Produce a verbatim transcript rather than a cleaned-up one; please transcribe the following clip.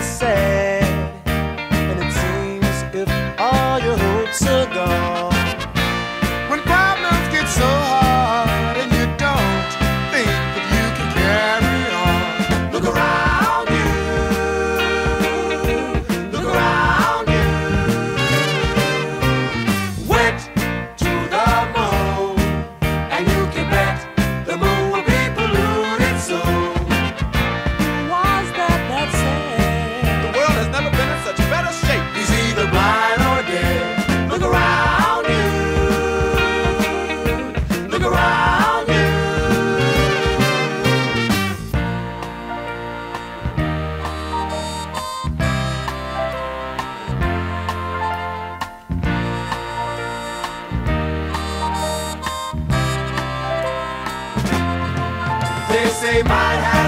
I said, and it seems if all your hopes are gone. When problems get so hard and you don't think that you can carry on, look around you, look around you. Wet to the moon, and you can bet the moon. They might have